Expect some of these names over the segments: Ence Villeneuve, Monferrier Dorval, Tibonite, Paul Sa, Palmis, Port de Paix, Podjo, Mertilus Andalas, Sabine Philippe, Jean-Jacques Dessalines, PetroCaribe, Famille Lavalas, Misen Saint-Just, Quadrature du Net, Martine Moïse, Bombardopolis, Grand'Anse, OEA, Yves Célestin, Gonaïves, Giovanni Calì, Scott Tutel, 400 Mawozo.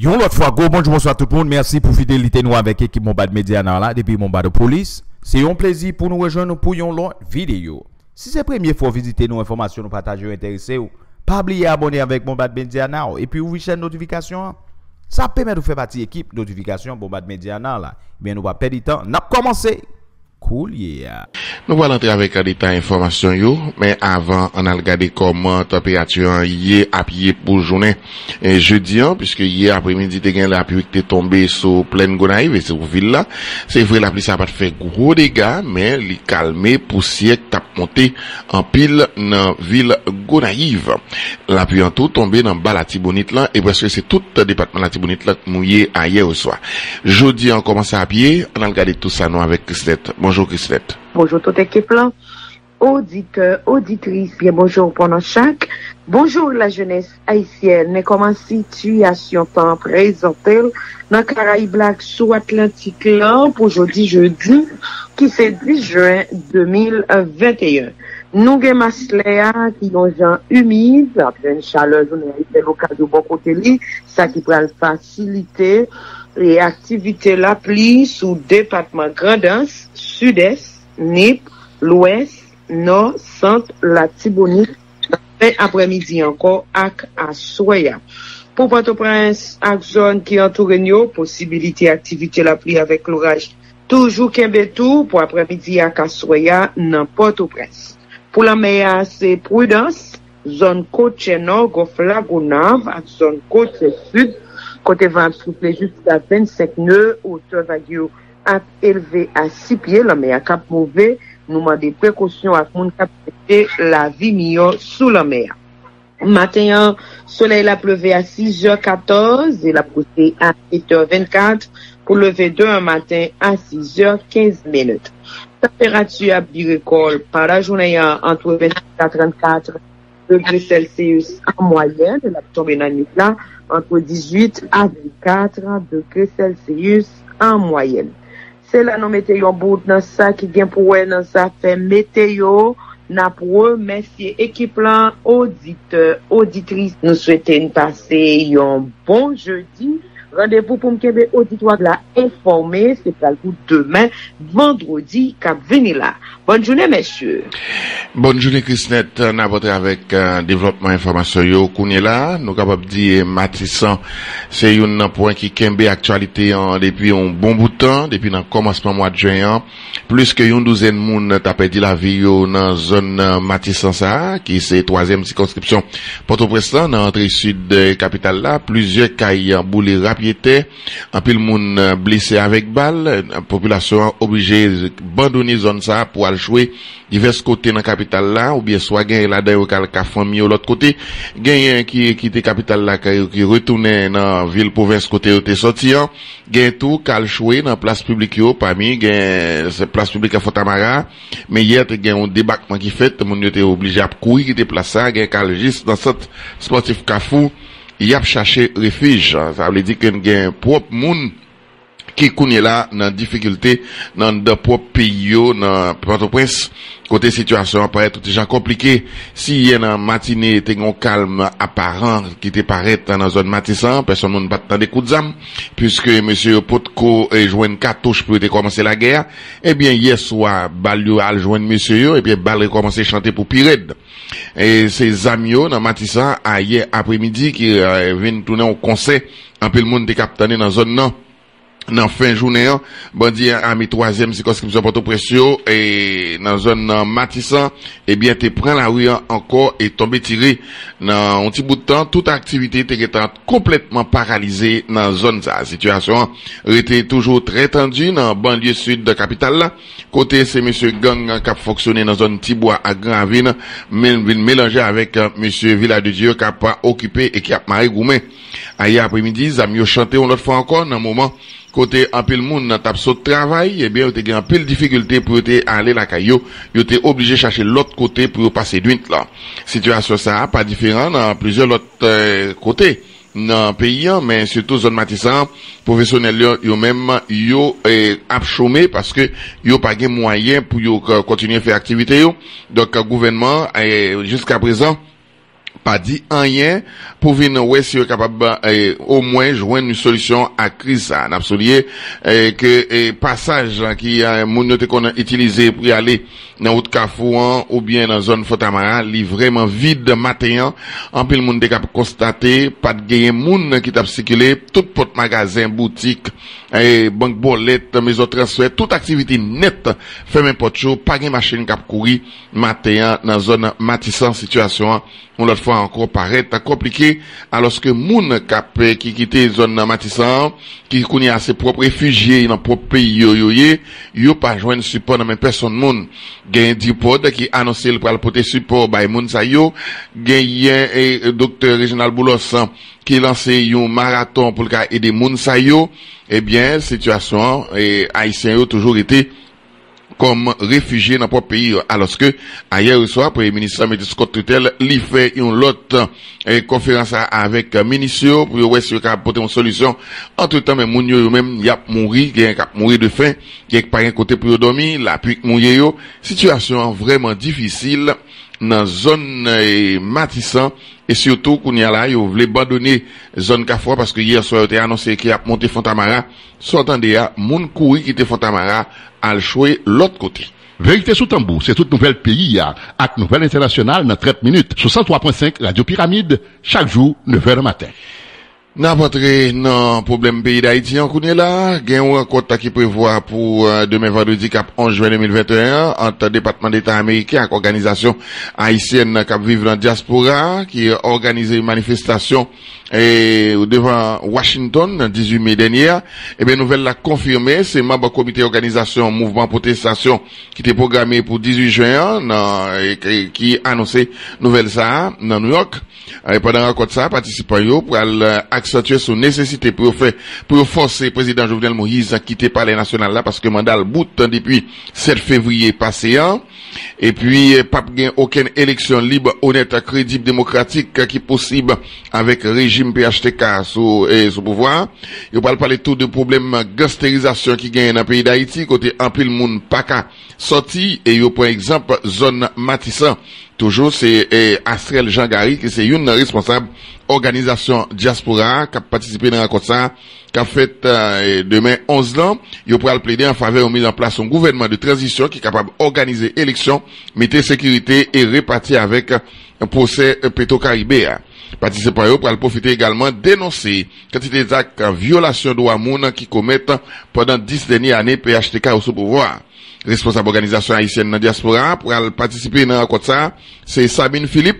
Yon l'autre fois, go bonjour, bonsoir tout le monde. Merci pour fidélité nous avec l'équipe Bombard médiana là depuis Bombardopolis. C'est un plaisir pour nous rejoindre pour une longue vidéo. Si c'est la première fois visiter nos informations, nous partager intéressés, pas oublier abonner avec Bombard médiana et puis ouvrir chaîne notification. Ça permet de faire partie équipe notification Bombard médiana là. Bien nous va perdre du temps. N'a commencé. Cool, yeah. Nous allons entrer avec un détail d'information, mais avant, on a regardé comment température hier à pied pour journée et jeudi, puisque hier après-midi, la pluie qui est tombée sur pleine Gonaïves et sur ville là. C'est vrai, la pluie, ça n'a pas fait gros dégâts, mais les calmer, poussière, t'a monté en pile dans ville Gonaïves. La pluie en tout tombée dans bas la Tibonite là, et parce que c'est tout le département de la Tibonite là mouillé hier au soir. Jeudi, on commence à pied, on a regardé tout ça, nous, avec Christette. Bonjour Christette. Bonjour toute équipe là. Auditeur, auditrice, bien bonjour pendant chaque. Bonjour la jeunesse haïtienne. Mais comment situation temps présentée dans Caraïbes Black sous Atlantique là pour aujourd'hui jeudi qui c'est 10 juin 2021. Nous avons masléa qui ont gens humides, après une chaleur journée locale de bon côté li, ça qui pourra faciliter les activités la pluie sous département Grand'Anse, Sud-Est, Nip, l'Ouest, Nord, Centre, la Tibonite, après-midi encore, ak à Soya. Pour Port-au-Prince, ak zone qui entoure nous, possibilité activité la pluie avec l'orage, toujours Kembetou, pour après-midi ak à Soya, nan Port-au-Prince. Pour la mer, c'est prudence, zone côte nord, Gòf la gonave, ak zone côte sud, côté vent soufflé jusqu'à 25 nœuds, hauteur vague à élevé à 6 pieds, la mer à cap mauvais, nous demandons des précautions à mon cap la vie meilleure sous la mer. Matin, soleil a pleuvé à 6h14 et la poussée à 7h24 pour lever demain matin à 6h15. Température à biricole par la journée entre 24 à 34 degrés Celsius en moyenne, la tombée dans la nuit là, entre 18 à 24 degrés Celsius en moyenne. C'est là nos météo bout dans ça qui vient pour dans ça fait météo. N'a pour remercier équipe là, auditeur, auditrice. Nous souhaitons passer un bon jeudi. Rendez-vous pour m'kebe auditoire là informé, c'est pas le coup demain, vendredi, cap venir là. Bonne journée, messieurs. Bonne journée, Christette. On a voté avec développement information yo kounye là. Nous capable dire Matissant, c'est un point qui kembe actualité depuis un bon bout de temps, depuis dans commencement mois de juin. Plus que une douzaine moun t'a perdu la vie yo dans zone Matissant ça, qui c'est troisième circonscription Port-au-Prince là, dans l'entrée sud capitale là, plusieurs cailles boulé rapidement. Un peu le monde blessé avec balle, la population obligée d'abandonner zone ça pour aller jouer divers côtés dans la capitale là, ou bien soit gagner là d'ailleurs quelqu'un famille ou l'autre côté, gagner qui quittait capitale là, qui retournait dans ville province côté où t'es sorti, gagner tout, qu'al jouer dans place publique au Palmis, gagner cette place publique à Fontamara, mais hier t'es gagné un débarquement qui fait, mon était obligé à courir quitter place ça, gagner qu'al juste dans cette sportif Cafou. Il y a cherché refuge. Ça veut dire qu'il y a un propre monde qui connaît là, dans difficulté, dans de propre pays, dans Port-au-Prince. Côté situation, paraît tout déjà compliqué. Si il y a une matinée, t'es un calme apparent, qui te paraît dans la zone Matissant, personne ne bat des coups de zam, puisque monsieur Potko joint 4 touches pour commencer la guerre. Eh bien, hier soir, Balio a joint monsieur, et bien, Balio a commencé à chanter pour Pirède. Et ces amis, dans Matissant, hier après-midi, qui viennent tourner au conseil, un peu le monde est captané dans la zone non. Dans fin journée, bandit à mes 3e circonscription Port-au-Prince et dans zone Matissant, eh bien, te prends la rue encore et tombé tiré dans un petit bout de temps. Toute activité était complètement paralysée dans zone ça. Situation était toujours très tendue dans banlieue sud de capitale là. Côté c'est monsieur gang qui a fonctionné dans zone Tibois à Grand Ravine, mélangé avec monsieur Villa de Dieu qui a pas occupé et qui a maré gourmet. Hier après-midi, Zamio chanté une autre fois encore dans moment côté en pile monde dans tapso travail, eh bien on était en pile difficulté pour aller la caillou, on était obligé chercher l'autre côté pour passer d'une là. Situation ça pas différent dans plusieurs autres côtés dans pays, mais surtout zone Matissant professionnel yo même yo a chômé parce que yo pas gain moyen pour yo continuer faire activité yo. Donc gouvernement jusqu'à présent pas dit rien pour venir ouais si capable au moins joindre une solution à crise ça. N'a souligné que passage qui a monnoté qu'on a utilisé pour aller dans haute Cafouan ou bien dans zone Fontamara, li vraiment vide matin en pile monde capable constater pas de gain monde qui t'a circulé toute porte magasin, boutique, banque bolette, maison transfert, toute activité nette fermé porte chaud, pas gain machine cap courir matin dans zone Matissant situation on l'autre fois encore paraît compliqué alors que moun cap qui quitter zone Matissant qui connaît à ses propres réfugiés dans propre pays yo pas joindre support dans même personne moun gain dipode qui annoncer le pral porter support bay moun sa yo gain et docteur Reginald Boulossan qui lancé un marathon pour aider moun sa yo eh bien situation et haïtien yo toujours été comme réfugiés dans propre pays, alors que, hier soir, Premier ministre M. Scott Tutel, il fait une autre conférence avec Ministre, pour voir si il peut apporter une solution. Entre temps, mais Mounio, même, il a mouru, il a mouru de faim, il a pas un côté pour dormir, la pluie mouillée, situation vraiment difficile, dans zone, Matissant, et surtout, qu'on y a là, il voulait abandonner zone Cafouan, parce que hier soir, il a annoncé qu'il a monté Fontamara, sortant de là, moun couru qui était Fontamara, al chouer l'autre côté. Vérité sous tambour, c'est toute nouvelle pays, acte nouvelle internationale dans 30 minutes, 63.5 Radio Pyramide, chaque jour, 9h du matin. N'a pas entré dans problème pays d'Haïti en connaît là, gagne un compte qui prévoit pour demain vendredi cap 11 juin 2021 entre département d'État américain avec organisation haïtienne qui vivent dans la diaspora qui a organisé une manifestation devant Washington le 18 mai dernier. Eh bien nouvelle l'a confirmé, c'est membre comité organisation mouvement protestation qui était programmé pour 18 juin qui annonçait nouvelle ça dans New York. Pendant un compte ça participant yo pour accentuer son nécessité pour forcer président Jovenel Moïse à quitter palais national là parce que mandat le bout depuis 7 février passé an. Et puis pas gain aucune élection libre, honnête, crédible, démocratique qui possible avec régime PHTK sous pouvoir. Il va parler tout de problèmes gangstérisation qui gagne dans le pays d'Haïti côté en pile monde pas qu'à sorti et yo pour exemple zone Matissant. Toujours, c'est Astrel Jean-Gary, qui c'est une responsable organisation diaspora, qui a participé dans la rencontre ça, qui a fait demain 11 ans. Il pourra le plaider en faveur de mise en place un gouvernement de transition qui est capable d'organiser élections, mettre sécurité et répartir avec un procès PetroCaribe. Participants pour profiter également dénoncer quantité d'actes violations de droits humains qui commettent pendant 10 dernières années PHTK au sous-pouvoir. Responsable organisation haïtienne dans diaspora pour participer dans rencontre ça, c'est Sabine Philippe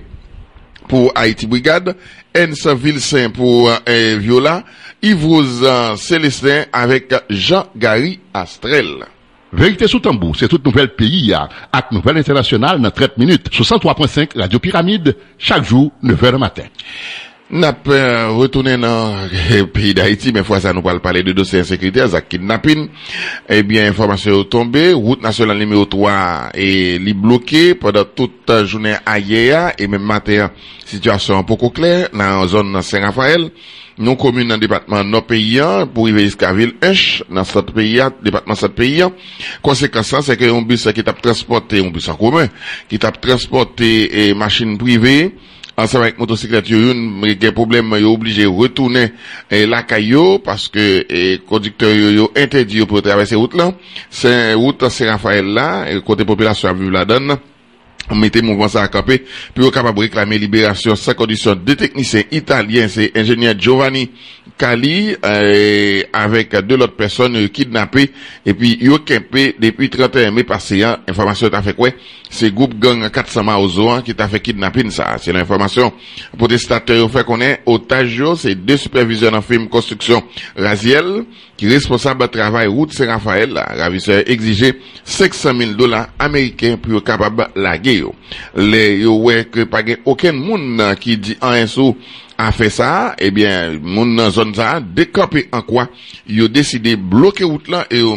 pour Haiti Brigade, Ence Villeneuve pour Viola, Yves Célestin avec Jean-Gary Astrel. Vérité sous tambour, c'est toute nouvelle pays, acte nouvelle internationale dans 30 minutes, 63.5 Radio Pyramide, chaque jour, 9h du matin. N'a pas retourné dans le pays d'Haïti, mais fois ça nous parle parler de dossier insécurité, ça kidnapping. Eh bien, information est tombée, route nationale numéro 3 est bloquée pendant toute journée hier et même matin, situation beaucoup claire dans la zone Saint-Raphaël. Nous communes dans le département nos pays pour arriver jusqu'à Ville-Hèche dans cette pays département cette pays. Conséquence c'est que un bus qui t'a transporté un bus en commun qui t'a transporté machine privée ensemble avec motocyclette une des problèmes est obligé retourner la caillou parce que conducteur yo interdit pour traverser route là c'est route Saint-Raphaël là côté population vivre la donne. On mettait mouvement ça à camper, puis on est capable de réclamer libération sans condition des techniciens italiens, c'est ingénieur Giovanni Calì, avec deux autres personnes kidnappées, et puis ils ont campé depuis 31 mai passé, information t'a fait quoi? C'est groupe gang 400 Mawozo qui t'a fait kidnapping ça. C'est l'information. Protestateur fait qu'on est otage, c'est deux superviseurs en film construction Raziel, qui est responsable de travail route Saint-Raphaël, ravisseur exigé $500,000 américains pour capable laguer. Les ouais que pas aucun monde qui dit en sous a fait ça, eh bien, moun nan zone ça, décampé en quoi, yo décidé bloquer route là et yo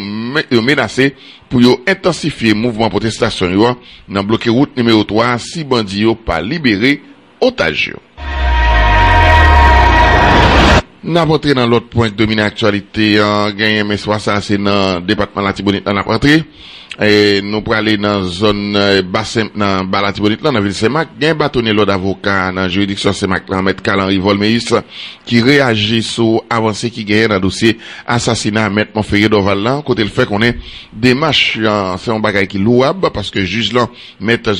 menacé pour yo intensifier mouvement protestation yo, nan bloquer route numéro 3 si bandi yo pas libéré otage yo. N'a pas entré dans l'autre point de dominer actualité, gagné mais soit ça c'est dans département la Tibonite n'a pas entré. Et nous pour aller dans zone bassin dans Bala Tibonite là dans ville Saint-Marc, gain bâtonné l'autre avocat dans juridiction Saint-Marc là maître Calanri Volmeïs qui réagit sur avancée qui gagne dans dossier assassinat maître Monferrier Dorval là côté le fait qu'on est démarche c'est un bagage qui louable parce que juge là maître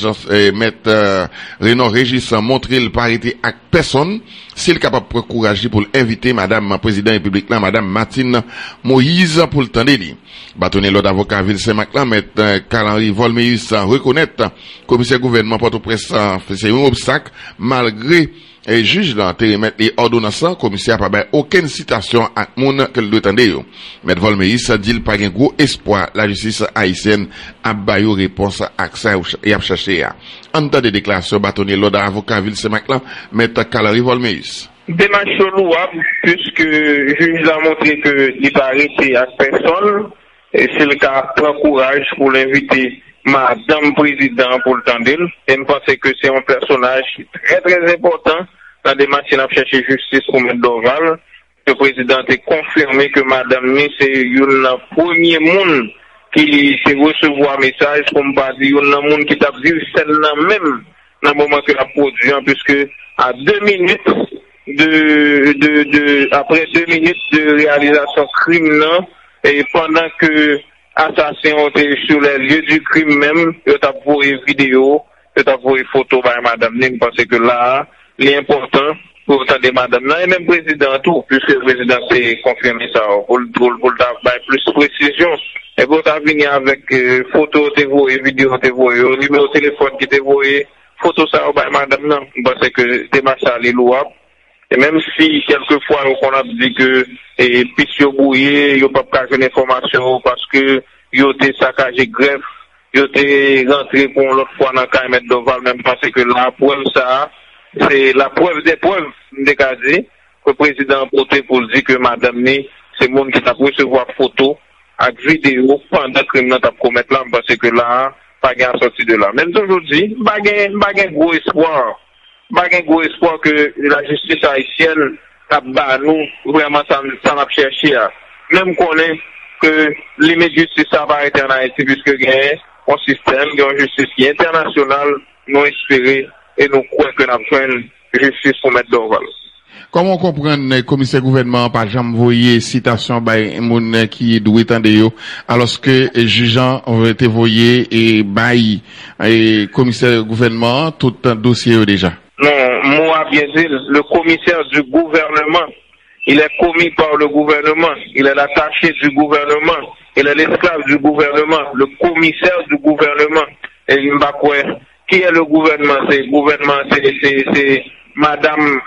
Renan Régis montré le parité avec personne s'il capable de courage pour inviter madame président République là madame Martine Moïse pour le tendre lui bâtonné l'autre avocat ville Saint-Marc là Calanri Volmeïs reconnaître commissaire gouvernement Port-au-Prince c'est un obstacle malgré les juges mettre les ordonnances commissaire pas ben aucune citation à moun que le tendez maître Volmeïs dit pas un gros espoir la justice haïtienne a baillé réponse à ça et a cherché en temps de déclaration bâtonnier l'ordre avocat ville Saint-Macla maître Calanri Volmeïs démarche louable puisque juge a montré que il pas arrêté à personne. Et c'est le cas, prend courage pour l'inviter Madame Président pour le tendre. Et je pense que c'est un personnage très très important dans la démarche de chercher justice pour M. Dorval. Le Président a confirmé que Madame c'est le premier monde qui s'est recevoir un message comme pas dire le monde qui t'a vu celle-là même dans le moment que la produit, puisque à 2 minutes après 2 minutes de réalisation criminelle, et pendant que assassins étaient sur les lieux du crime même, ils ont envoyé vidéo, ils ont envoyé photo par madame, je pense que là, l'important pour entendre madame, et même président tout, puisque le président s'est confirmé ça, pour le plus précision, et pour venir avec photo, vidéo, numéro de téléphone qui t'envoyé, photo ça par madame, je pense que démarche à louable. Et même si quelquefois on a dit que Pissio Bouillé, il n'y a pas de information parce que il a été saccagé greffe, il a été rentré pour l'autre fois dans le cas de M. Dorval, même parce que la preuve, ça, c'est la preuve des preuves, que le président a porté pour dire que madame, c'est le monde qui a recevoir photo avec vidéo pendant que le criminel a commis là, parce que là, pas de sortie de là. Même aujourd'hui, pas de gros espoir. Pas un gros espoir que la justice haïtienne a nous vraiment ça m'a cherché. Même qu'on est que l'image justice ça va être en Haïti puisque il y a un système, il y a une justice qui est internationale, nous espérons et nous croyons que nous avons une justice pour mettre Dorval. Comment comprendre, commissaire gouvernement, par exemple, voyez citation by moun qui doit tendre alors que jugeant ont été voyés et by commissaire gouvernement tout un dossier déjà? Non, moi, bien sûr, le commissaire du gouvernement, il est commis par le gouvernement, il est l'attaché du gouvernement, il est l'esclave du gouvernement, le commissaire du gouvernement. Et il m'a quoi? Qui est le gouvernement? C'est le gouvernement, c'est Madame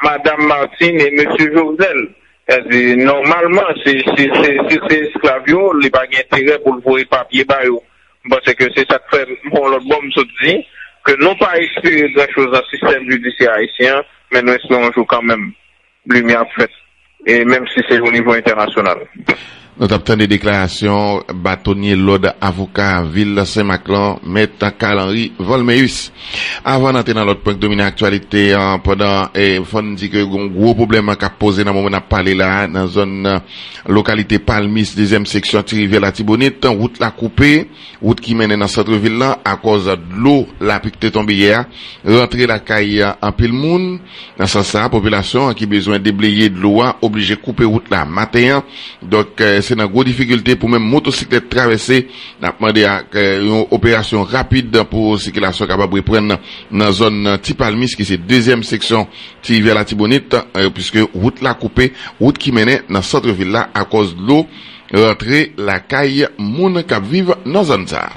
Martine et Monsieur Jovenel. Normalement, c'est esclave, il n'y a pas d'intérêt pour le voir papier par eux. Parce que c'est ça que fait, bon, l'autre bombe se dit. Que non pas expérimenter grand-chose dans le système judiciaire haïtien, mais nous espérons quand même lumière faite, et même si c'est au niveau international. Nous avons des déclarations, bâtonnier l'ordre avocat Ville Saint-Maclan, maître Calanri Volmeïs. Avant d'entrer dans l'autre point de dominer l'actualité, pendant, et Fon dit que un gros problème qu'a posé dans le moment où on a parlé là, dans zone, localité Palmis, deuxième section, rivière la Tibonite, route la coupée, route qui mène dans cette ville là, à cause de l'eau, la pique est tombée hier, rentrer la caille en pile moun, dans ça, population qui besoin de déblayer de l'eau, obligé de couper route là, matin, donc, c'est une grosse difficulté pour même motocyclette traverser. On a demandé à une opération rapide pour circulation capable de prendre dans la zone Tipalmis, qui c'est deuxième section qui vers la Tibonite, puisque route la coupée, route qui menait dans centre-ville là à cause de l'eau, rentrer la caille moun cap vive dans zone ça.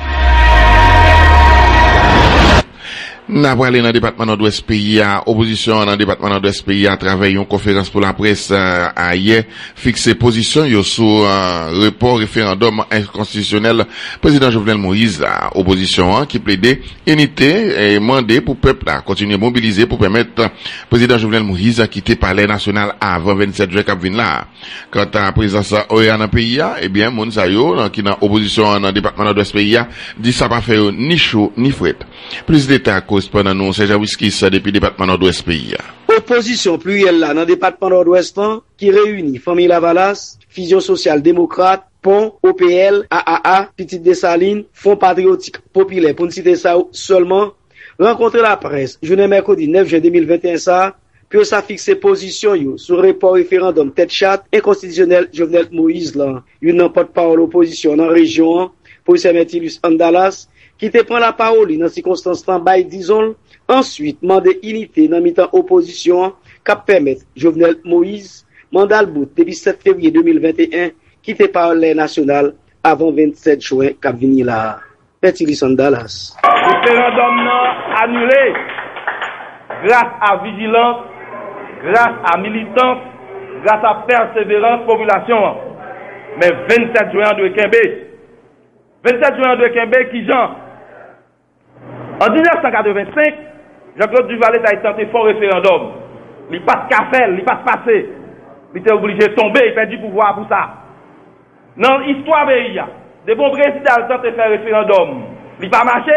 N'a pas allé dans le département nord-ouest pays à opposition dans le département nord-ouest pays à travailler une conférence pour la presse à hier fixer position sur report référendum inconstitutionnel président Jovenel Moïse à opposition qui plaidait unité et mandé pour peuple à continuer à mobiliser pour permettre président Jovenel Moïse à quitter palais national avant 27 juin cap vin là quant à la présence OEA dans pays à eh bien moun sa yo qui dans opposition dans le département nord-ouest pays à dit ça pas faire ni chaud ni fret plus d'état pendant nous, c'est Jawiski, ça depuis le département nord-ouest pays. Opposition plurielle là dans le département nord-ouest qui réunit famille Lavalas, Fusion sociale démocrate, Pont, OPL, AAA, Petite Dessaline, Fonds Patriotique Populaire, pour ne citer ça seulement, rencontrer la presse, journée mercredi 9 juin 2021, ça, puis ça fixe position yo, sur report référendum tête chatte inconstitutionnel Jovenel Moïse, là, une porte-parole opposition dans la région, pour Mertilus Andalas, qui te prend la parole dans circonstances tambay, disons, ensuite, mandé unité dans mi-temps opposition, cap permettre Jovenel Moïse, mandat bout depuis 7 février 2021, quitté par les nationales avant 27 juin, cap vini là. Mertilus Andalas. Référendum annulé grâce à vigilance, grâce à militance, grâce à persévérance population. Mais 27 juin de Kembe, 27 juin de Kembe qui Jean. En 1985, Jean-Claude Duvalier a tenté fort référendum. Il passe café, il passe passé. Il était obligé de tomber, il perd du pouvoir pour ça. Dans l'histoire pays, des bons présidents tentent de faire référendum. Il n'a pas marché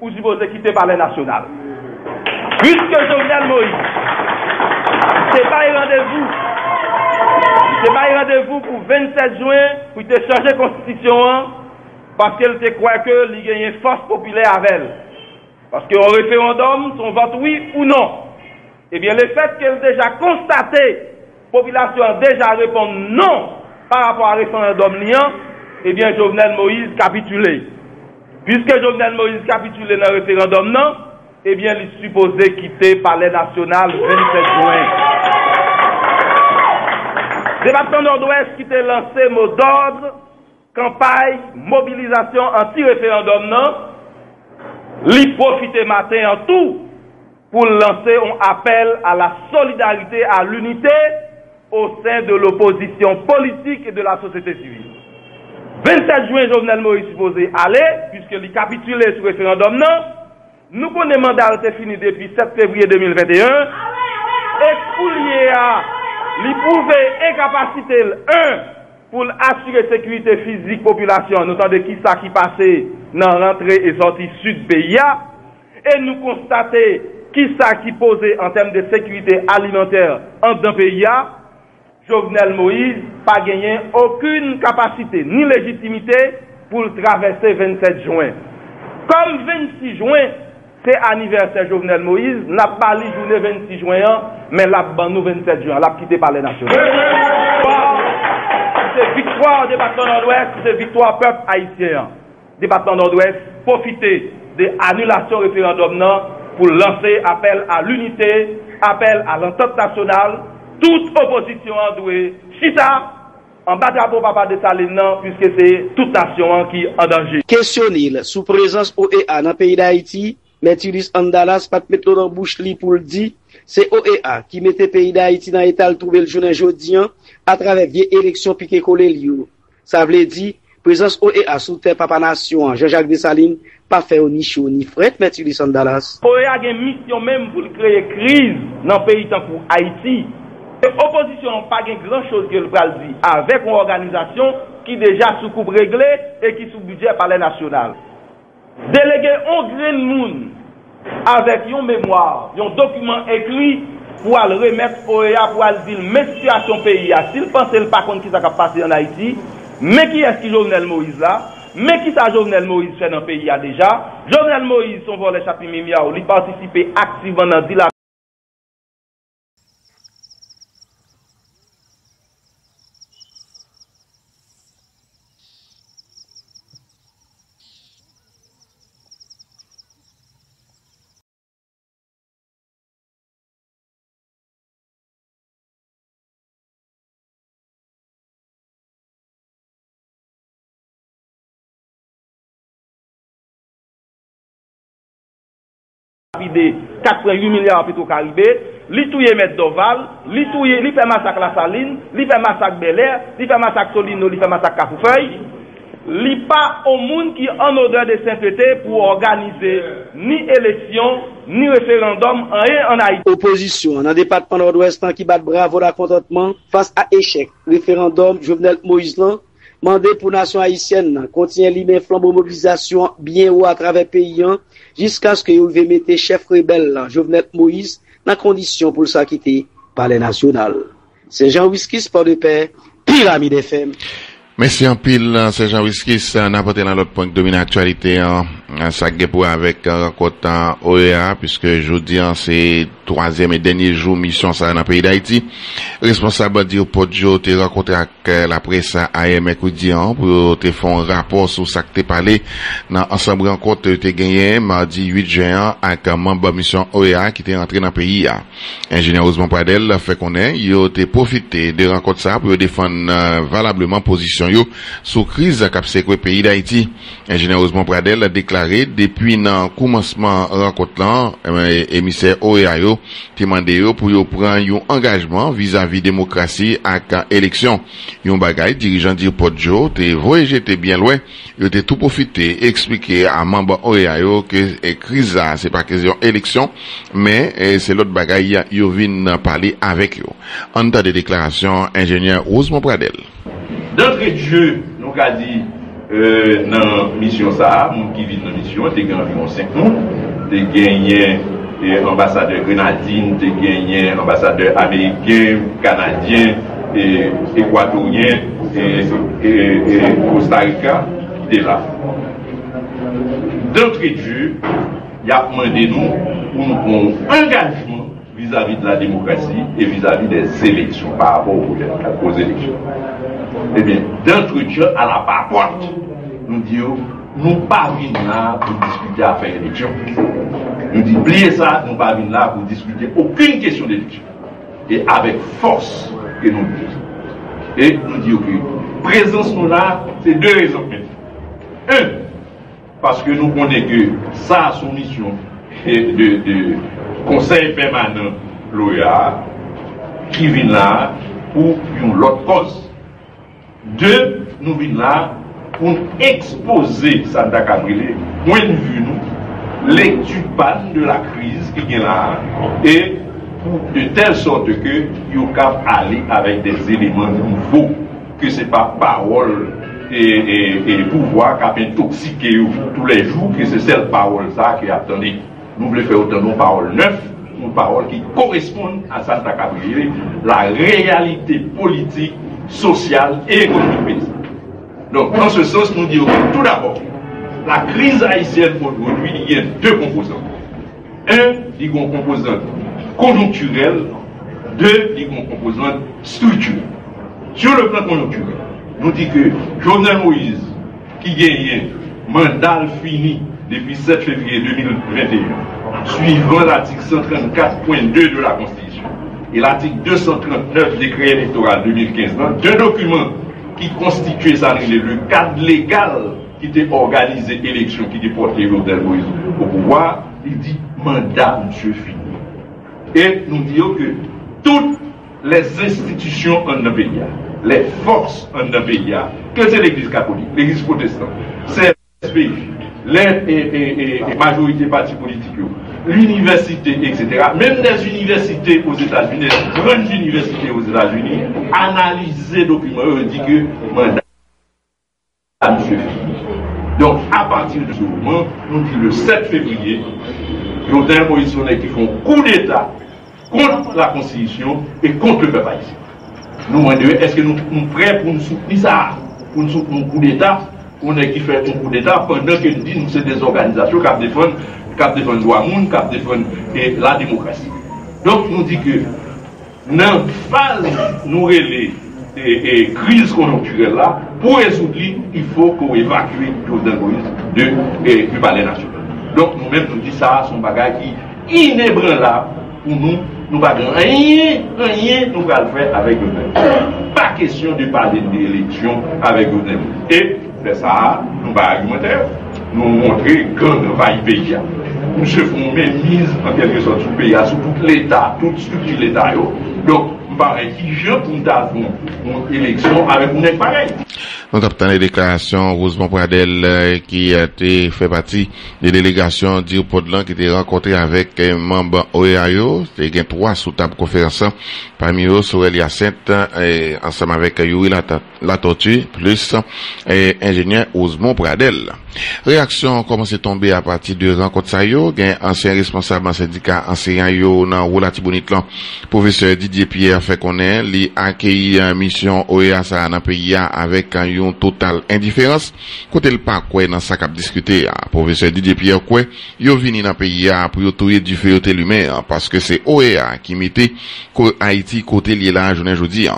ou supposé quitter par les nationales. Puisque Jovenel Moïse, c'est pas un rendez-vous. C'est pas un rendez-vous pour 27 juin pour te changer la constitution parce qu'elle te croit que il y a une force populaire avec elle. Parce qu'au référendum, son vote oui ou non. Eh bien, le fait qu'elle déjà constaté, la population a déjà répondu non par rapport au référendum, eh bien, Jovenel Moïse capitulé. Puisque Jovenel Moïse capitulé dans le référendum, non, eh bien, il supposait quitter Palais National 27 juin. Département Nord-Ouest qui était lancé mot d'ordre, campagne, mobilisation anti-référendum, non, il profite matin en tout pour lancer un appel à la solidarité, à l'unité au sein de l'opposition politique et de la société civile. 27 juin, Jovenel Moïse supposé aller, puisqu'il capitulait sur le référendum, non. Nous connaissons le mandat qui est fini depuis 7 février 2021. Et pour lui prouver incapacité, un, pour assurer sécurité physique population, notamment de qui ça qui passait dans l'entrée et sortie sud pays. Et nous constater qui ça qui posait en termes de sécurité alimentaire en d'un pays. Jovenel Moïse n'a pas gagné aucune capacité ni légitimité pour traverser 27 juin. Comme 26 juin, c'est anniversaire Jovenel Moïse, n'a pas li journée 26 juin, mais la ban nous 27 juin, l'a quitté par les nationaux. C'est victoire au département Nord-Ouest, c'est victoire peuple haïtien. Département Nord-Ouest, profitez de l'annulation référendum pour lancer appel à l'unité, appel à l'entente nationale. Toute opposition en doué, chita, en bas drapeau papa de Saline, puisque c'est toute nation qui est en danger. Questionnil, sous présence OEA dans le pays d'Haïti, Mertilus Andalas, pas de mettre dans bouche li pour le dire, c'est OEA qui mettait le pays d'Haïti dans l'état de trouver le jour jodi à travers vieille élection piqué collé liou. Ça veut dire, présence OEA sous terre papa nation, Jean-Jacques Dessalines, pas fait ni chaud ni fret, Mertilus Andalas. OEA a une mission même pour créer crise dans le pays tant pour Haïti. L'opposition n'a pas grand-chose que le Brazil avec une organisation qui déjà sous coupe réglée et qui sous budget par les nationales. Déléguer un green moon avec une mémoire, un document écrit pour le remettre au OEA pour le dire mais situation pays. S'il pense le pas contre qui ça a passé en Haïti, mais qui est-ce qui Jovenel Moïse là, mais qui ça Jovenel Moïse fait dans le pays déjà. Jovenel Moïse, son volet chapitre Mimia, il participe activement dans la de 88 milliards à PetroCaribe, li touye Met Dorval, li fait massacre la Saline, li fait massacre Bel Air, li fait massacre Solino, li fait massacre Kafoufeuille, li pas au monde qui en odeur de sainteté pour organiser ni élection, ni référendum en Haïti. Opposition, dans le département nord-ouest qui bat bravo la contentement face à échec. Référendum Jovenel Moïse Land, mandé pour nation haïtienne, continue l'immense flambeau mobilisation bien haut à travers pays jusqu'à ce que vous mettez chef rebelle, Jovenel Moïse, dans condition pour s'acquitter par les nationales. C'est Jean Wiskis, Port de Paix, Pyramide FM. Merci en pile, c'est Jean-Wiskis, n'apporté dans l'autre point de dominer actualité, ça gué pour avec rencontre OEA, puisque jeudi, c'est troisième et dernier jour mission ça dans le pays d'Haïti. Responsable du Podjo, t'es rencontré avec la presse hier mercredi, pour te faire un rapport sur ça que t'es parlé, dans ensemble rencontre t'es gagné, mardi 8 juin, avec un membre mission OEA qui t'est rentré dans le pays. Ingénieur Osman Pradel fait qu'on est, il t'es profité de rencontre ça pour défendre valablement position sous crise cap sécurité pays d'Haïti. Ingénieur Osman Pradel a déclaré depuis le commencement rencontre là émissaire OEA yo demandé pour yo prendre un engagement vis-à-vis démocratie à élection. Yon bagay dirigeant du Podjo te voyagé bien loin, yo te tout profité expliquer à membre OEA yo que crise c'est pas question élection mais c'est l'autre bagay yo vinn parler avec yo. En temps de déclaration ingénieur Osman Pradel. D'entrée de jeu, nous avons dit dans la mission ça, nous qui vivent dans la mission, nous avons gagné environ 5 monde, nous avons gagné l'ambassadeur grenadine, nous avons gagné l'ambassadeur américain, canadien, équatorien, et Costa Rica, qui est là. D'entrée de jeu, il y a demandé nous pour nous prendre un engagement vis-à-vis de la démocratie et vis-à-vis des élections par rapport aux élections. Eh bien, d'entretien à la porte, nous disons, nous ne pas venir là pour discuter affaire d'élection. Nous disons, oubliez ça, nous ne pas venir là pour discuter aucune question d'élection. Et avec force que nous disons. Et nous disons que présence nous là, c'est deux raisons. Un, parce que nous connaissons que ça a son mission de conseil permanent, l'OEA, qui vient là pour une autre cause. Deux, nous venons là pour exposer Santa Cabrilé, point de vue nous, l'étude de la crise qui est là, et de telle sorte que nous pouvons aller avec des éléments nouveaux, que ce n'est pas parole et pouvoir qui a intoxiqué tous les jours, que c'est cette parole-là qui attendait. Nous voulons faire autant de paroles neuves, de paroles qui correspondent à Santa Cabrilé, la réalité politique, social et économique. Donc, dans ce sens, nous disons tout d'abord, la crise haïtienne aujourd'hui, il y a deux composantes. Un, il y a une composante conjoncturelle. Deux, il y a une composante structurelle. Sur le plan conjoncturel, nous disons que Jovenel Moïse, qui gagne mandat fini depuis 7 février 2021, suivant l'article 134.2 de la Constitution, et l'article 239 du décret électoral 2015, dans deux documents qui constituaient ça, le cadre légal qui était organisé l'élection, qui était porté Jovenel Moïse au pouvoir, il dit mandat, monsieur, fini. Et nous disons que toutes les institutions en pays, les forces en pays, que c'est l'église catholique, l'église protestante, c'est les majorités partis politiques, l'université, etc. Même des universités aux États-Unis, des grandes universités aux États-Unis, analyser les documents, on dit que mandat à M. Donc, à partir de ce moment, nous dit le 7 février, Jovenel Moïse qui font coup d'État contre la Constitution et contre le peuple haïtien. Nous demandons, est-ce que nous sommes prêts pour nous soutenir ça, pour nous soutenir un coup d'État, on est qui fait un coup d'État pendant que nous disons que c'est des organisations qui défendent le droit de monde, qui défendent la démocratie. Donc, nous disons que dans la phase nous et crise conjoncturelle là, pour résoudre, il faut qu'on évacue Jovenel Moïse du palais national. Donc, nous-mêmes, nous disons ça, son bagage qui est inébranlable pour nous. Nous ne pouvons rien nous faire avec Jovenel Moïse. Pas question de parler d'élection avec Jovenel Moïse. Et, c'est ça, nous allons argumenter, nous montrer quand nous va y payer. Nous se font même mise en quelque sorte sur le pays, sur tout l'État, toute structure de l'État. Donc, nous allons exiger pour nous une élection avec une élection pareille. Nous avons les déclarations Osman Pradel qui a été fait partie des délégations d'Irpodlan qui était rencontré avec un membre OEAO. Il y a trois sous-tables conférences. Parmi eux, Sorel Yacinthe, ensemble avec Yuri Latortue, plus ingénieur Osman Pradel. Réaction commence à tomber à partir de rencontre ça yo, gain ancien responsable syndicat enseignant yo dans Rola Tibonite là, professeur Didier Pierre fait connaître li accueilli en mission OEA ça dans pays avec un total indifférence côté le pas quoi dans ça cap discuter. Professeur Didier Pierre quoi, yo vini dans pays pour touyer du feu lumière parce que c'est OEA qui mettait Haïti côté lié là journée aujourd'hui.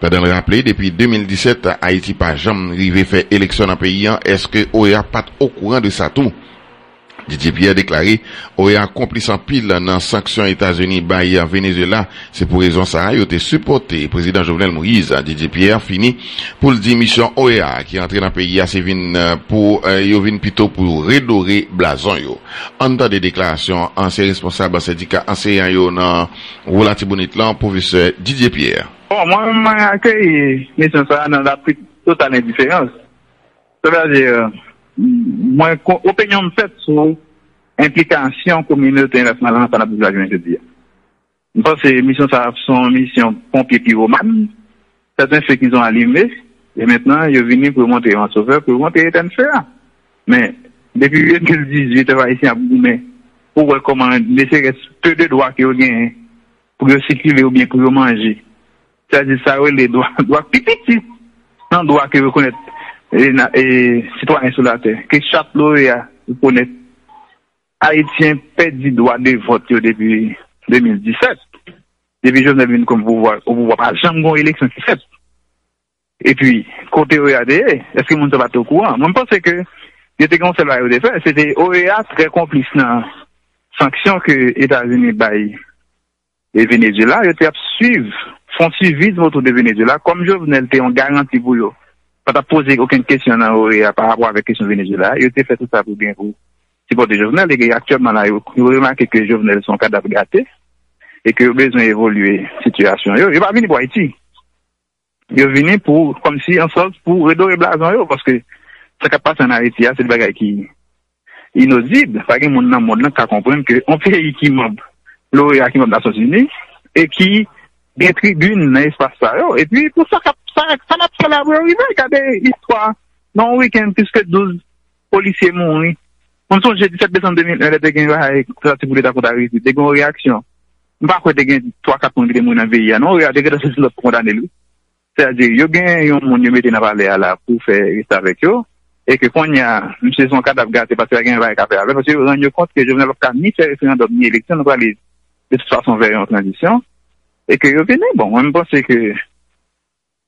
Pendant le rappeler depuis 2017 Haïti pas jamais arrivé faire élection dans pays. Est-ce que OEA pas au courant de ça tout? Didier Pierre déclaré, OEA complice en pile dans sanction États-Unis, Bahia, Venezuela. C'est pour raison ça, il a été supporté. Président Jovenel Moïse, Didier Pierre, fini, pour le dire, mission OEA, qui est entré dans le pays, c'est pour, vin plutôt pour redorer blason, yo. En temps des déclarations, ancien responsable syndicat, enseignant, yo, dans Rola Tibonite, là, professeur Didier Pierre. Bon, moi, je accueille, mais ça, dans la totale indifférence. Ça veut dire, moi, opinion me fait sur l'implication communautaire internationale dans la population haïtienne. Je pense que les missions sont missions pompiers pyromanes. Certains ceux qu'ils ont allumés, et maintenant, ils sont venus pour monter en sauveur, pour monter en fer. Mais, depuis 2018, ils ici à Boumé, pour recommander, laisser peu de droits qu'ils ont gagnés, pour se circuler ou bien pour manger. C'est-à-dire, ça, les droits petits, non droits qu'ils reconnaissent. Et citoyens sur la terre, que chaque lauréat connaît Haïtien perdu droit de vote depuis 2017. Depuis Jovenel Moïse comme vous voyez pas jamais une élection qui fait. Et puis, côté OEA, est-ce que vous ne pas au courant? Moi, je pense que j'étais conseil au défense, c'était OEA très complice dans sanction que les États-Unis baillent et Venezuela, ils étaient suivre, font suivi autour de Venezuela, comme Jovenel était en garantie pour eux. Pas poser aucune question à OEA par rapport à la question Venezuela. Il a fait tout ça pour bien vous. C'est pour des journaux. Et actuellement, là, vous remarquez que les journaux sont cadavres gâtés et que besoin d'évoluer la situation. Il n'est pas venu pour Haïti. Il est venu pour, comme si, en sorte, pour redorer blason, parce que ce qui passe en Haïti, c'est des bagages qui sont inaudibles. Parce que monde dans le monde qui comprend qu'un pays qui est membre, l'OEA qui est membre des Nations Unies, et qui des tribunes dans l'espace ça. Et puis, pour ça, ça n'a pas la vraie regardez l'histoire. Non, week-end, puisque 12 policiers mourent. On songe, j'ai 17 décembre 2001, il y a une réaction. Je ne sais pas si il 3-4 points de monde dans le pays. Non, il y a des gens qui sont condamnés. C'est-à-dire, il y a des gens qui ont mis dans la là pour faire rester avec eux. Et que quand il y a son cadavre gâté, parce qu'il y a un avec eux. Parce que vous vous rendez compte que je ne vais pas ni faire référendum ni élection, on va aller de toute façon vers une transition. Et que vous venez, bon, moi je pense que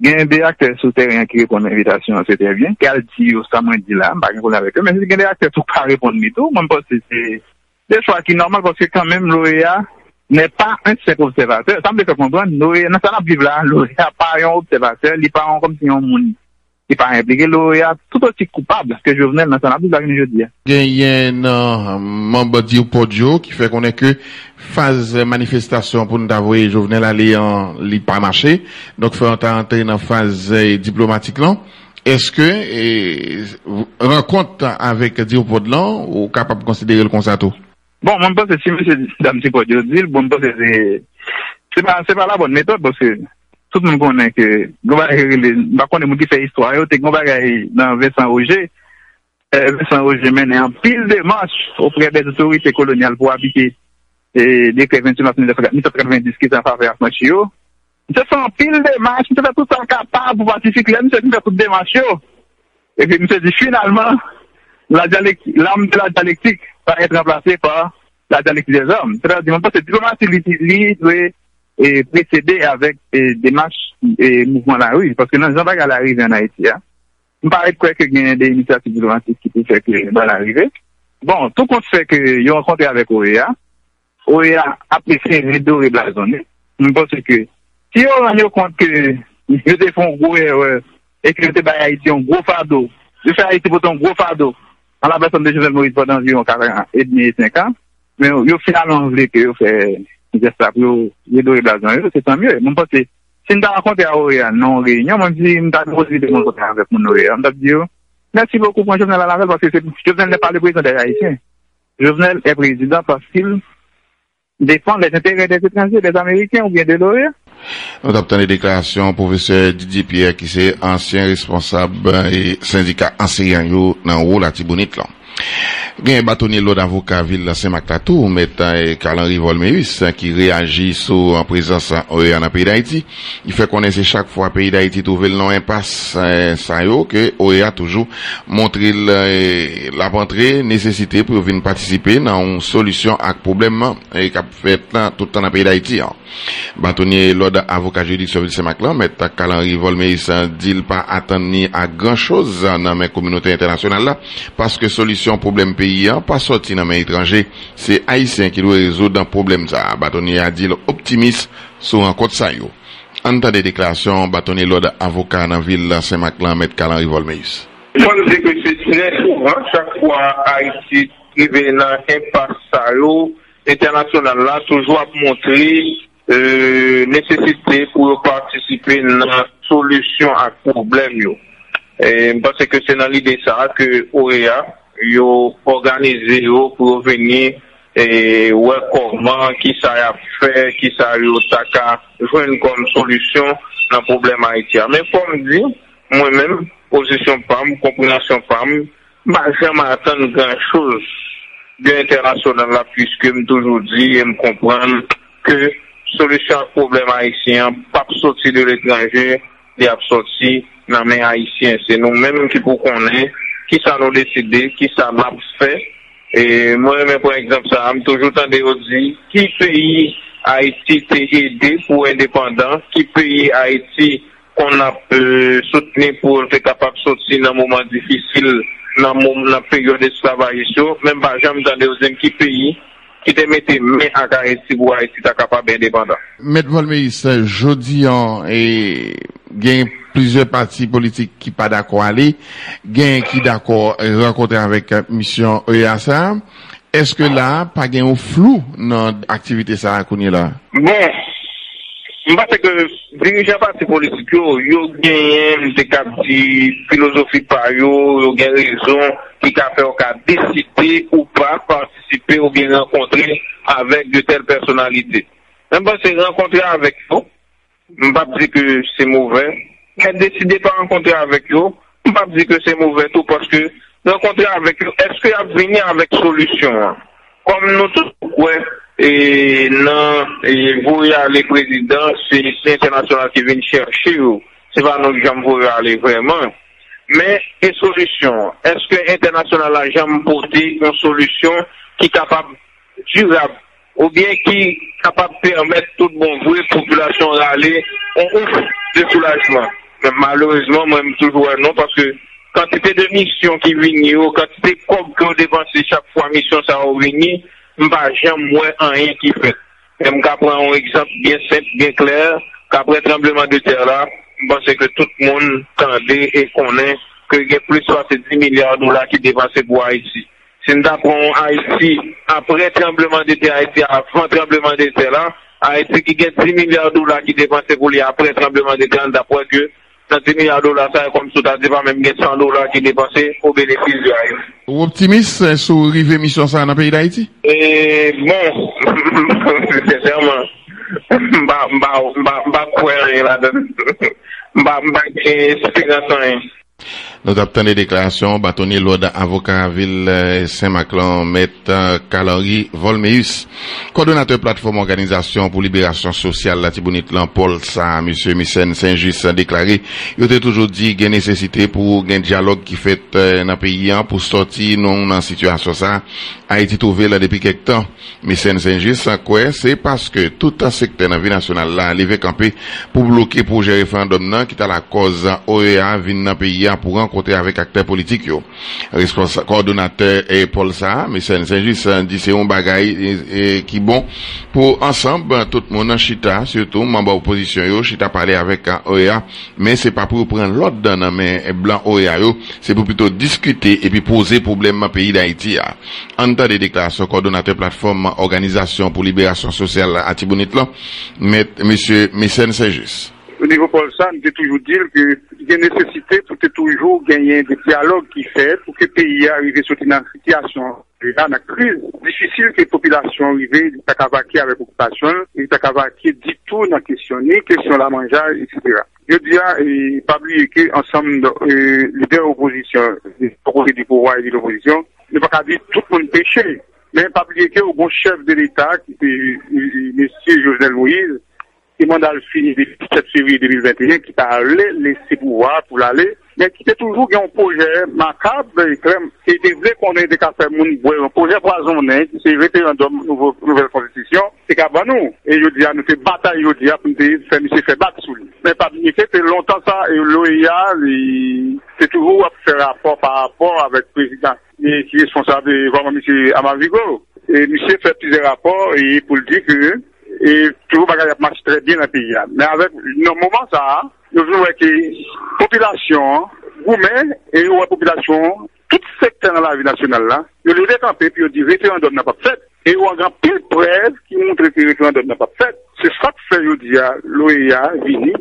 il y a des acteurs sur le terrain qui répondent à l'invitation, c'était bien. Qu'elle dit, ça m'a dit là, je ne sais pas avec eux, mais il y a des acteurs qui ne peuvent pas répondre du tout. Moi, je pense que c'est des choix qui sont normaux parce que quand même, l'OEA n'est pas un simple observateur. Ça me fait comprendre, l'OEA, dans sa vie là, l'OEA n'est pas un observateur, il n'est pas comme si on mounit. Il n'est pas impliqué, l'OEA tout aussi coupable que Jovenel dans sa vie là, je dis. Il y a un membre du Podio qui fait qu'on est que phase manifestation pour nous d'avoir Jovenel aller en libre pas marché. Donc, faut entrer dans phase diplomatique là. Est-ce que, rencontre avec Diopodlan, ou capable de considérer le concerto? Bon, mon pense que si monsieur Dame Diopodlan dit, bon, pense que c'est pas la bonne méthode parce que tout le monde connaît que, on va qui fait histoire, on va dans Vincent Roger. Vincent Roger mène en pile de marches auprès des autorités coloniales pour habiter et décret 28 mars 1990 qui est en faveur de Machio. Nous sommes pile de marches, nous sommes tous capables pour participer, nous sommes tous des marches. Et puis, nous sommes dit, finalement, l'âme de la dialectique va être remplacée par la dialectique des hommes. C'est-à-dire, on pense que la diplomatie doit précéder avec des marches et mouvements de la rue. Parce que nous n'avons pas l'arrivée en Haïti. Il me paraît qu'il y a des initiatives diplomatiques qui peuvent faire que dans l'arrivée. Bon, tout compte fait que j'ai rencontré avec OEA. OEA apprécié les deux et blasonné. Je pense que si on rend compte que je te fais un gros erreur et que je te bats Haïti un gros fardeau, je fais Haïti pour un gros fardeau, en la personne de Jovenel Moïse pendant environ 4 ans et demi et 5 ans, mais je finalement voulais que je fais les deux et blasonné, c'est tant mieux. Je pense que si on rencontre à OEA non réunion, je me dis, je me suis dit que je avec mon OEA. Je me dis, merci beaucoup pour Jovenel Moïse parce que Jovenel n'est pas le président des Haïtiens. Jovenel est président parce qu'il défendre les intérêts des étrangers, des Américains ou bien de l'OEA. Nous avons obtenu des déclarations professeur Didier Pierre, qui est ancien responsable et syndicat enseignant dans le la Tibonite. Il y a un bâtonnier d'avocat Ville Saint-Macla, mais Calanri Volmeïs, qui réagit sous en présence OEA dans le pays d'Haïti. Il fait connaître chaque fois le pays d'Haïti trouver le nom impasse, ça y que OEA toujours montré la rentrée nécessité pour venir participer dans une solution à problème et qu'a fait tout le temps dans le pays d'Haïti. Bâtonnier d'avocat juridique sur Ville Saint-Macla, mais Calanri Volmeïs dit qu'il pas attendu à grand chose dans les communautés internationales là, parce que solution problème pays pas sorti dans les étrangers, c'est Haïtien qui doit résoudre un problème. Ça, Bâtonnier a dit optimiste sur un compte ça. En temps des déclarations, Bâtonnier l'ordre avocat dans la ville Saint-Maclan, M. Calanri Volmeïs. Je pense que c'est très souvent, chaque fois Haïti arrive dans l'impasse salaud international, là, toujours montrer nécessité pour participer à la solution à problème. Je pense que c'est dans l'idée ça que OEA yo organisé pour venir et ouais comment qui ça a fait qui ça a joué comme solution dans problème haïtien. Mais comme dit moi-même position PAM, compréhension PAM, je jamais attendre grand chose de l'international là, puisque je me toujours dit et me comprendre que solution à problème haïtien pas sorti de l'étranger, il a sorti dans les haïtiens. C'est nous-mêmes qui pour connaître qui ça nous décidé, qui ça m'a fait. Et moi-même, par exemple, ça m'a toujours tendu à dire, qui pays Haïti t'a aidé pour indépendant, qui pays Haïti qu'on a soutenu pour être capable de sortir dans un moment difficile, dans la période d'esclavage, même pas jamais tendu à dire, qui pays qui te mette main à Haïti pour Haïti t'a capable d'être indépendant. M. Volmeïs, jeudi, il y a plusieurs partis politiques qui pas d'accord aller, gain qui d'accord rencontrer avec mission EASA. Est-ce que là pas gain au flou dans activité ça connait là? Bon, je pense que dirigeants partis politiques yo gain des capti philosophie par yo gain raison qui ca faire ca décider ou pas participer ou bien rencontrer avec de telles personnalités. Même pas se rencontrer avec vous. Je ne peux pas dire que c'est mauvais. Je décidé de pas rencontrer avec eux. Je ne peux pas dire que c'est mauvais tout parce que rencontrer avec eux, est-ce qu'il y a venir avec solution? Comme nous tous, ouais, et non, et vous y allez président, c'est l'international qui vient chercher eux. C'est pas nous que j'aime vous y aller vraiment. Mais, une solution. Est-ce que l'international a jamais porté une solution qui est capable, durable? Ou bien qui est capable de permettre toute bonne voie, population d'aller en ouf de soulagement. Mais malheureusement, moi-même toujours non, parce que quantité de missions qui viennent, quantité de cob qu'on dépense chaque fois mission ça va venir, bah, j'aime moins rien qui fait. Je vais prendre un exemple bien simple, bien clair, qu'après tremblement de terre là, je pense que tout le monde tendait et connaît qu'il y a plus de 10 milliards de dollars qui dépensent pour Haïti. Si nous apprenons Haïti, après tremblement de terre, Haïti, avant tremblement de terre, là, Haïti qui gagne 10 milliards de dollars qui dépensent pour lui après tremblement de terre, d'après que dans 10 milliards de dollars, ça est comme tout à l'heure, même 100 dollars qui dépensent au bénéfice de Haïti. Vous optimiste sur l'arrivée mission ça dans le pays d'Haïti? Bon, sincèrement, je ne sais pas. Nous avons des déclarations, bâtonnier l'ordre avocat à Ville Saint-Maclan, maître Calanri Volmeïs. Coordonnateur plateforme organisation pour libération sociale, la Tibonite, Paul Sa, monsieur Misen Saint-Just a déclaré, il était toujours dit qu'il y a nécessité pour un dialogue qui fait dans le pays, pour sortir non dans situation ça, Haïti trouvé là depuis quelque temps. Misen Saint-Just, c'est parce que tout un secteur dans la vie nationale là, levé campé pour bloquer projet référendum là, qui est à la cause OEA, vient dans le pays, pour rencontrer avec acteurs politiques, responsable, coordonnateur et Paul Sa, mais c'est juste dit c'est un bagay qui bon pour ensemble tout le monde chita, surtout membre opposition yo chita parler avec OEA, mais c'est pas pour prendre l'ordre dans la main blanc OEA, c'est pour plutôt discuter et puis poser problème pays d'Haïti. En temps des déclarations, coordonnateur plateforme organisation pour libération sociale à Tibonite là, monsieur Misen Saint-Just. Au niveau Paul Sa, nous devons toujours dire qu'il y a nécessité pour que toujours gagner des dialogues qui fait pour que le pays arrive sur une situation déjà la crise difficile que la population arrivée, il t'a vaqué avec l'occupation, il t'a vaqué du tout dans la question la mangeage, etc. Je dirais, et pas oublier qu'ensemble, les deux oppositions, les opposés du pouvoir et de l'opposition, ne pas qu'à dire tout le monde péché. Mais pas oublier que au bon chef de l'État, qui est monsieur Jovenel Moïse, qui mandat le fini le 17 février 2021, qui t'a allé laisser pouvoir pour l'aller, mais qui était toujours un projet macabre, et il devait qu'on ait des cafés, un projet poisonné, qui s'est référendum, nouvelle constitution, c'est qu'à nous. Et je dis, nous fait bataille, je dis, pour nous faire battre sous lui. Mais pas oublier que c'est longtemps ça, et l'OEA, c'est toujours à faire rapport par rapport avec le président. Et qui est responsable vraiment M. Amavigo. Et M. fait plusieurs rapports et pour dire que tout le marche très bien dans le pays. Mais avec normalement ça, nous voyons que la population, vous-même et la population, tout secteur dans la vie nationale là, nous les décampés puis on dit référendum n'a pas fait. Et on a pile preuve qui montre que le référendum n'a pas fait. C'est ça que fait Yodia, l'OEA, Vini,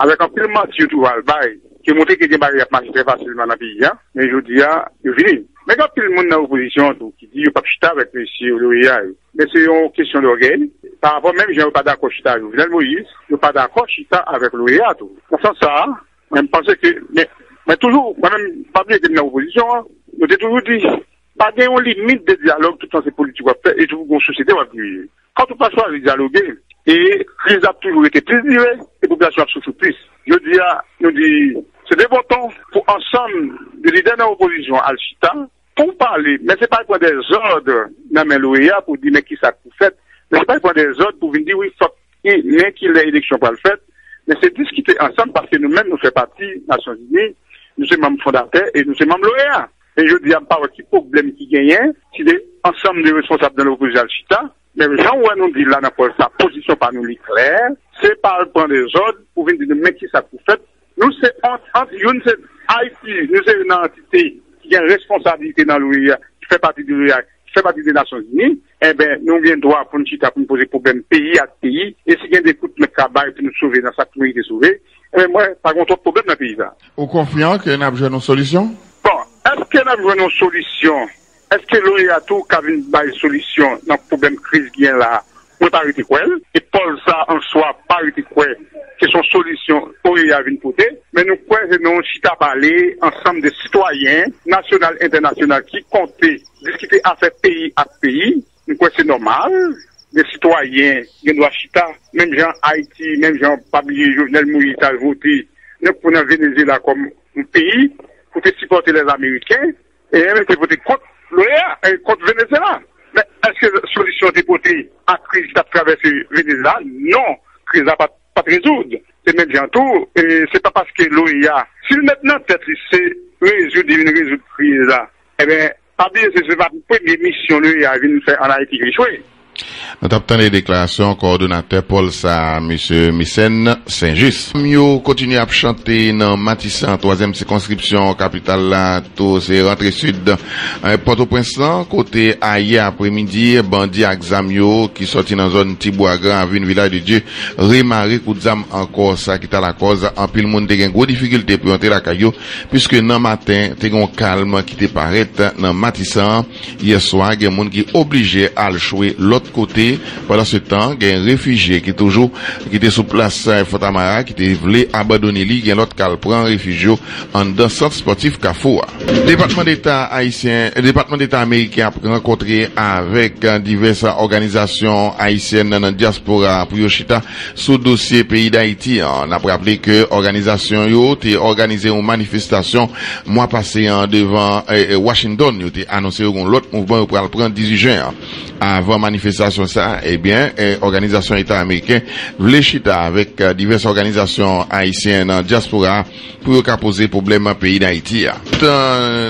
avec un pile match tout à l'bail, qui montre que les barrières marchent très facilement dans le pays. Mais Yodia, Vini. Mais quand tout le monde dans l'opposition, qui dit, il n'y a pas de chita avec M. Louria, mais c'est une question d'orgueil. Par rapport même, je n'ai pas d'accord chita avec Jovenel Moïse, je n'ai pas d'accord chita avec Louria, tout. Pour ça, je pensais que, mais toujours, moi-même, pas bien d'être dans l'opposition, je t'ai toujours dit, pas de limite de dialogue tout le temps, c'est politique, et tout le société va venir. Quand on passe à dialoguer, et crise a toujours été plus durée, et population a souffert plus. Je dis à, c'est des votants pour ensemble de leaders de l'opposition à Chita pour parler, mais c'est pas pour des ordres dans l'OEA pour dire mais qui ça pour fait, mais c'est pas pour des ordres pour venir dire oui, faut mais qu'il ait élection pour le faire, mais c'est discuter ensemble parce que nous-mêmes nous faisons partie des Nations Unies, nous sommes membres fondateurs et nous sommes membres de l'OEA. Et je dis à pas qui problème qui gagne, si des ensemble de responsables de l'opposition à Chita, mais les gens où nous dit là dans sa position par nous claire, c'est pas pour des ordres pour venir dire mais qui ça pour fait. Nous, c'est Haïti, nous, c'est une entité qui a une responsabilité dans l'OEA, qui fait partie de l'OEA, qui fait partie des Nations Unies. Eh bien, nous avons droit pour nous poser problème pays à pays. Et si il y a des coups de travail pour nous sauver dans sa communauté sauvée, eh bien, moi, par contre, problème dans le pays. Vous confiant qu'il y a besoin d'une solution? Bon, est-ce qu'il y a besoin d'une solution? Est-ce que l'OEA a tout une solution dans le problème crise qui est là? Pour parité quoi? Et Paul Sa en soi, parité quoi? C'est son solution pour y avoir une côté, mais nous croyons que chita parler ensemble des citoyens, national, international, qui comptaient discuter affaires pays à pays. Nous croyons que c'est normal. Les citoyens, ils doivent chita, même gens Haïti, même gens Pabli, Jovenel Moïse, voté, nous prenons Venezuela comme un pays pour supporter les Américains et même pour voter contre l'OEA et contre Venezuela. Mais est-ce que la solution est portée à la crise qui a traversé Venezuela? Non, la crise n'a pas résoudre. C'est même bientôt, et c'est pas parce que l'OEA, si maintenant peut-être c'est résoudre une crise là, eh bien, pas bien, c'est la première mission l'OEA vient nous faire en Haïti échouer. Nous avons les déclarations coordonnateur Paul Sa, M. Misen Saint-Just. Nous continuons à chanter dans Matissant, troisième circonscription, capitale là, tout c'est rentré sud, Port-au-Prince, côté hier après-midi, bandit à Xamio, qui sortit dans zone Tibouagan, à une Villa de Dieu, remarqué coup d'âme encore, ça qui t'a la cause, en pile monde, t'es une grosse difficulté pour entrer la caillou, puisque dans matin, t'es un calme qui te paraît dans Matissant, hier soir, il y a un monde qui est obligé à le jouer l'autre côté, pendant ce temps, il y a un réfugié qui toujours, qui était sous place Fontamara, qui était voulu abandonner lui, il y a l'autre qui prend un réfugié en dansant sportif Kafoua. Département d'État haïtien, département d'État américain a rencontré avec diverses organisations haïtiennes dans la diaspora pour Yoshita sous dossier pays d'Haïti. On a rappelé que l'organisation yo a organisé une manifestation mois passé devant Washington. Yo a annoncé l'autre mouvement pour le prendre 18 juin avant manifestation. Ça, eh bien, organisation État américain, Vlechita, avec diverses organisations haïtiennes en diaspora, pour poser problème à pays d'Haïti.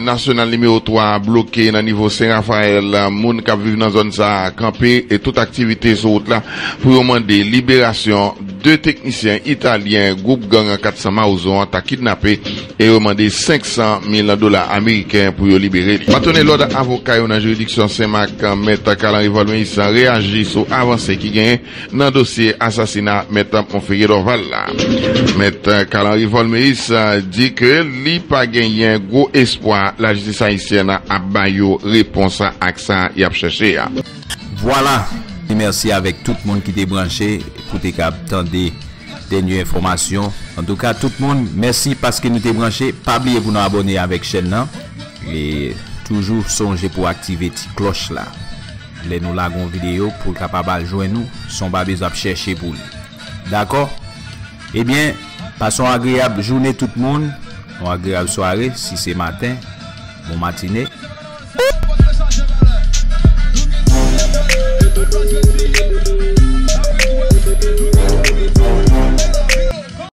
National numéro 3, bloqué dans niveau Saint-Raphaël, moun qui vivent dans zone ça, campé, et toute activité sur route là, pour demander libération deux techniciens italiens, groupe gang 400 Mawozo, ont kidnappé et demandé 500 000 $ américains pour les libérer. Maintenant, l'ordre avocat dans la juridiction Saint-Marc, M. Calanri Volmeïs, réagit sur l'avancée qui gagne dans le dossier assassinat M. Monferrier Dorval. M. Calanri Volmeïs dit que il n'a pas gagné un gros espoir. La justice haïtienne a baillé réponse à ça et a cherché. Voilà. Merci avec tout le monde qui était branché pour attendre des dernières informations. En tout cas, tout le monde, merci parce que nous t'es branché. Pas oublier vous nous abonner avec chaîne. Et toujours songer pour activer cette cloche là. Les nous lagons vidéo pour capable joindre nous, son pas besoin de chercher pour lui. D'accord? Eh bien, passons une agréable journée tout le monde. Une agréable soirée si c'est matin. Bon matinée. We'll be right back.